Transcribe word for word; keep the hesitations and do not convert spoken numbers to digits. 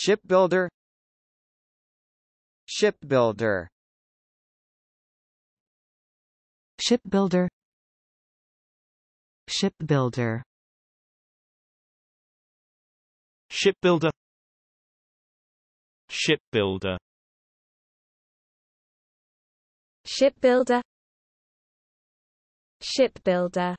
Shipbuilder, shipbuilder, shipbuilder, shipbuilder, shipbuilder, shipbuilder, shipbuilder, shipbuilder.